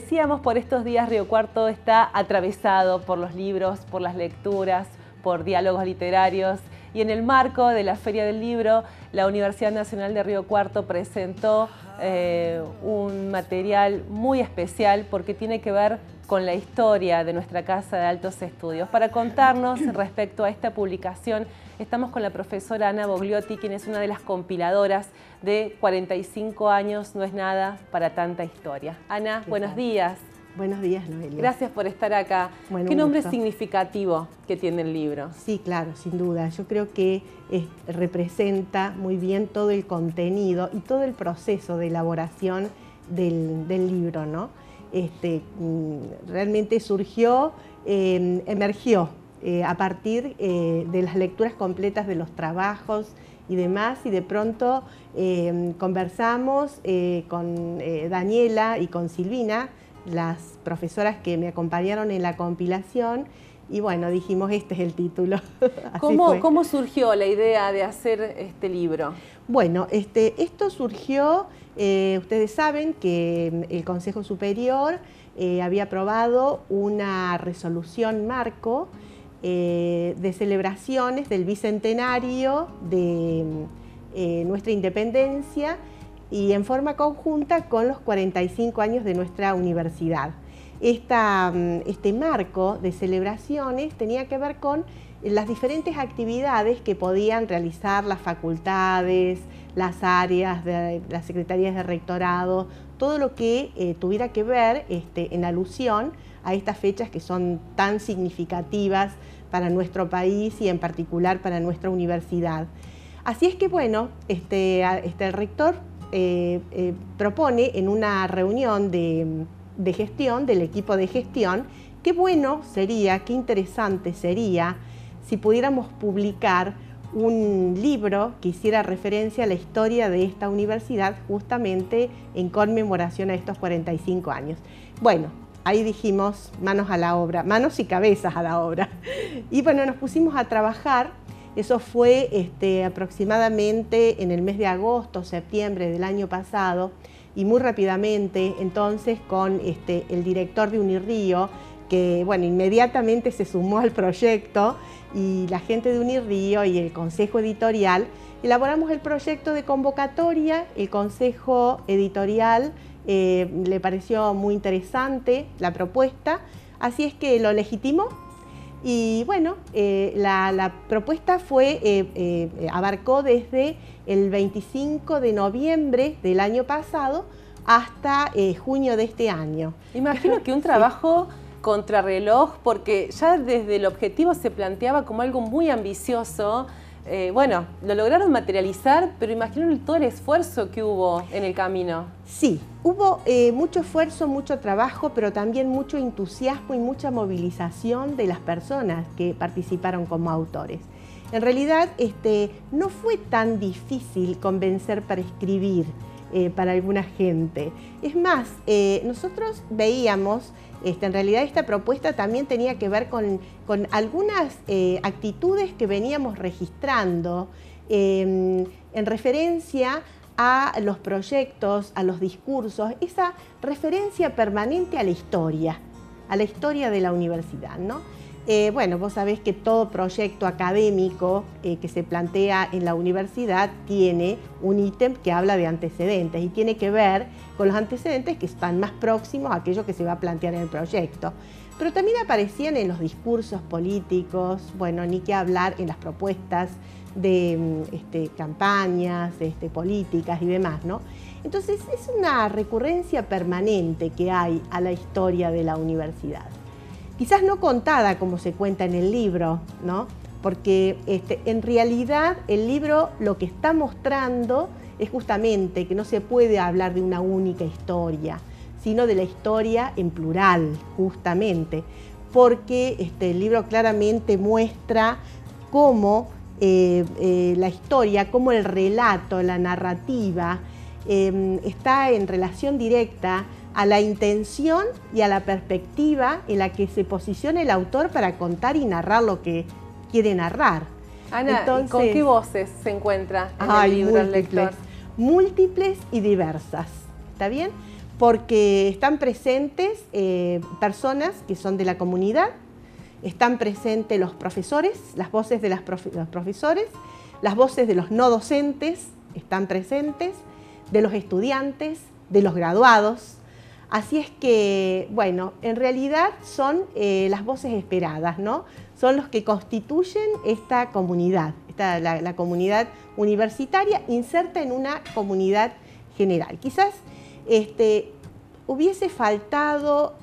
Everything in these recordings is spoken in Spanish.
decíamos, por estos días Río Cuarto está atravesado por los libros, por las lecturas, por diálogos literarios. Y en el marco de la Feria del Libro, la Universidad Nacional de Río Cuarto presentó un material muy especial porque tiene que ver con la historia de nuestra Casa de Altos Estudios. Para contarnos respecto a esta publicación, estamos con la profesora Ana Vogliotti, quien es una de las compiladoras de 45 años, no es nada para tanta historia. Ana, buenos días. Buenos días, Noelia. Gracias por estar acá. Bueno, ¿qué nombre significativo que tiene el libro? Sí, claro, sin duda. Yo creo que representa muy bien todo el contenido y todo el proceso de elaboración del libro, ¿no? Realmente surgió, emergió a partir de las lecturas completas de los trabajos y demás, y de pronto conversamos con Daniela y con Silvina, las profesoras que me acompañaron en la compilación, y bueno, dijimos, este es el título. ¿Cómo surgió la idea de hacer este libro? Bueno, esto surgió, ustedes saben que el Consejo Superior había aprobado una resolución marco de celebraciones del bicentenario de nuestra independencia, y en forma conjunta con los 45 años de nuestra universidad. Este marco de celebraciones tenía que ver con las diferentes actividades que podían realizar las facultades, las áreas, las secretarías de rectorado, todo lo que tuviera que ver en alusión a estas fechas que son tan significativas para nuestro país y en particular para nuestra universidad. Así es que bueno, el rector propone en una reunión de gestión, del equipo de gestión, qué bueno sería, qué interesante sería si pudiéramos publicar un libro que hiciera referencia a la historia de esta universidad justamente en conmemoración a estos 45 años. Bueno, ahí dijimos manos a la obra, manos y cabezas a la obra. Y bueno, nos pusimos a trabajar. Eso fue aproximadamente en el mes de agosto, septiembre del año pasado, y muy rápidamente entonces con el director de UniRío, que bueno, inmediatamente se sumó al proyecto, y la gente de UniRío y el Consejo Editorial elaboramos el proyecto de convocatoria. El Consejo Editorial le pareció muy interesante la propuesta, así es que lo legitimó. Y bueno, la propuesta fue, abarcó desde el 25 de noviembre del año pasado hasta junio de este año. Imagino que un trabajo contrarreloj, porque ya desde el objetivo se planteaba como algo muy ambicioso. Bueno, lo lograron materializar, pero imagino todo el esfuerzo que hubo en el camino. Sí, hubo mucho esfuerzo, mucho trabajo, pero también mucho entusiasmo y mucha movilización de las personas que participaron como autores. En realidad, no fue tan difícil convencer para escribir para alguna gente. Es más, nosotros veíamos, en realidad esta propuesta también tenía que ver con algunas actitudes que veníamos registrando en referencia a los proyectos, a los discursos, esa referencia permanente a la historia de la universidad, ¿no? Bueno, vos sabés que todo proyecto académico que se plantea en la universidad tiene un ítem que habla de antecedentes y tiene que ver con los antecedentes que están más próximos a aquello que se va a plantear en el proyecto. Pero también aparecían en los discursos políticos, bueno, ni que hablar en las propuestas de campañas políticas y demás, ¿no? Entonces es una recurrencia permanente que hay a la historia de la universidad. Quizás no contada como se cuenta en el libro, ¿no? Porque en realidad el libro lo que está mostrando es justamente que no se puede hablar de una única historia, sino de la historia en plural, justamente. Porque el libro claramente muestra cómo la historia, cómo el relato, la narrativa, está en relación directa a la intención y a la perspectiva en la que se posiciona el autor para contar y narrar lo que quiere narrar. Ana, entonces, ¿con qué voces se encuentra en el libro el lector? Múltiples y diversas, ¿está bien? porque están presentes personas que son de la comunidad, están presentes los profesores, las voces de los profesores, las voces de los no docentes están presentes, de los estudiantes, de los graduados. Así es que, bueno, en realidad son las voces esperadas, ¿no? Son los que constituyen esta comunidad, la comunidad universitaria inserta en una comunidad general. Quizás hubiese faltado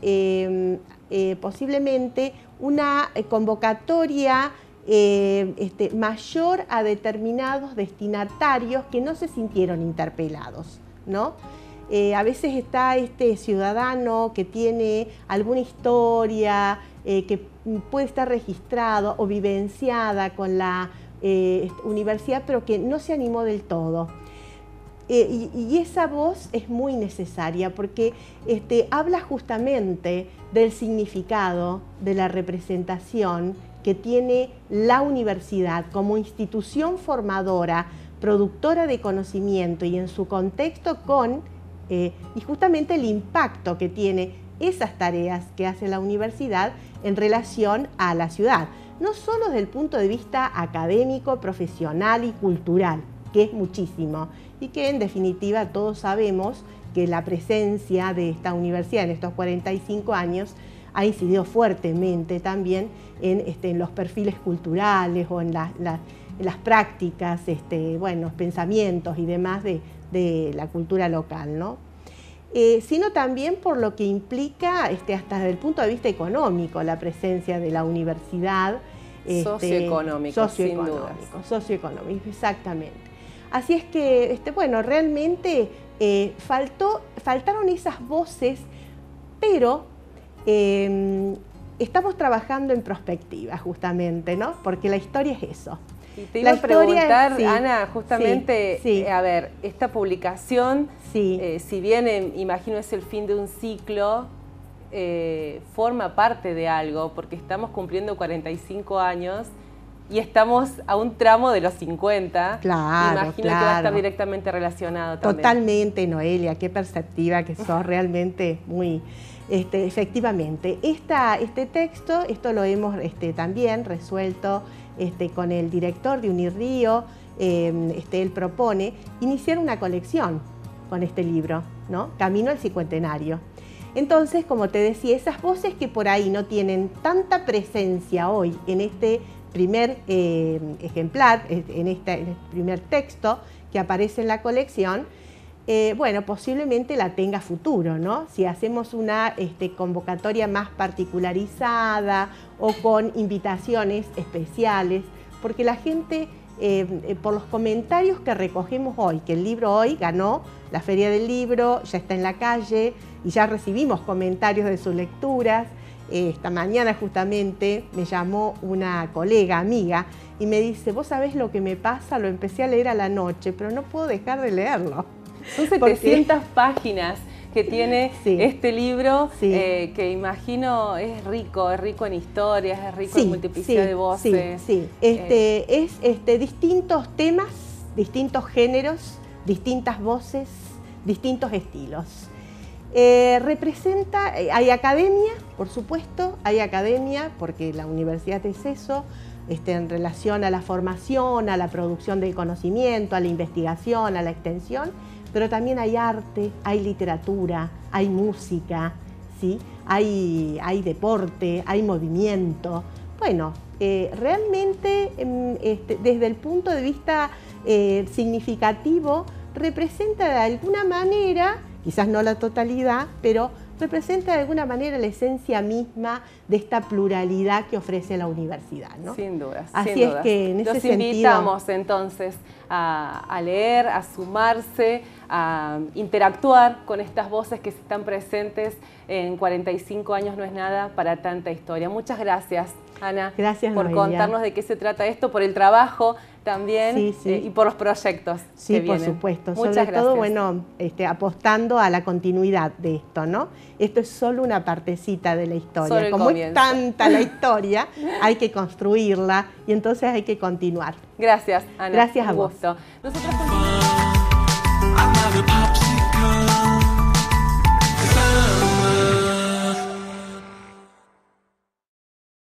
posiblemente una convocatoria mayor a determinados destinatarios que no se sintieron interpelados, ¿no? A veces está este ciudadano que tiene alguna historia que puede estar registrado o vivenciada con la universidad, pero que no se animó del todo. Y esa voz es muy necesaria porque habla justamente del significado de la representación que tiene la universidad como institución formadora, productora de conocimiento y en su contexto con, y justamente el impacto que tiene esas tareas que hace la universidad en relación a la ciudad, no solo desde el punto de vista académico, profesional y cultural, que es muchísimo, y que en definitiva todos sabemos que la presencia de esta universidad en estos 45 años ha incidido fuertemente también en los perfiles culturales o en las prácticas, bueno, pensamientos y demás de la cultura local, ¿no? Sino también por lo que implica, hasta desde el punto de vista económico, la presencia de la universidad. Socioeconómico, exactamente. Así es que, bueno, realmente faltaron esas voces, pero estamos trabajando en prospectiva justamente, ¿no? Porque la historia es eso. Y te iba a preguntar, sí, Ana, justamente, sí, sí. A ver, esta publicación, sí. Si bien imagino es el fin de un ciclo, forma parte de algo, porque estamos cumpliendo 45 años y estamos a un tramo de los 50. Claro, imagino, claro, que va a estar directamente relacionado también. Totalmente, Noelia, qué perceptiva que sos, realmente muy... efectivamente, este texto, esto lo hemos también resuelto con el director de UniRío, él propone iniciar una colección con este libro, ¿no? Camino al Cincuentenario. Entonces, como te decía, esas voces que por ahí no tienen tanta presencia hoy en este primer ejemplar, en este primer texto que aparece en la colección, bueno, posiblemente la tenga futuro, ¿no? Si hacemos una convocatoria más particularizada o con invitaciones especiales, porque la gente, por los comentarios que recogemos hoy, que el libro hoy ganó la Feria del Libro, ya está en la calle y ya recibimos comentarios de sus lecturas. Esta mañana justamente me llamó una colega, amiga, y me dice, vos sabés lo que me pasa, lo empecé a leer a la noche, pero no puedo dejar de leerlo. Son 700 páginas que tiene, sí, este libro, sí, que imagino es rico en historias, es rico, sí, en multiplicidad, sí, de voces. Sí, sí. Es distintos temas, distintos géneros, distintas voces, distintos estilos. Representa, hay academia, por supuesto, hay academia, porque la universidad es eso, en relación a la formación, a la producción del conocimiento, a la investigación, a la extensión, pero también hay arte, hay literatura, hay música, ¿sí? Hay deporte, hay movimiento. Bueno, realmente desde el punto de vista significativo representa de alguna manera, quizás no la totalidad, pero representa de alguna manera la esencia misma de esta pluralidad que ofrece la universidad, ¿no? Sin duda. Así sin duda. Es que en ese sentido... Los invitamos entonces a leer, a sumarse, a interactuar con estas voces que están presentes. En 45 años no es nada para tanta historia. Muchas gracias, Ana, gracias, por Noelia, contarnos de qué se trata esto, por el trabajo también, sí, sí, y por los proyectos, sí, que vienen. Sí, por supuesto. Muchas sobre gracias. Todo, bueno, apostando a la continuidad de esto, ¿no? Esto es solo una partecita de la historia. Como comienzo. Es tanta la historia, hay que construirla y entonces hay que continuar. Gracias, Ana. Gracias a vos. Gusto. Nosotros...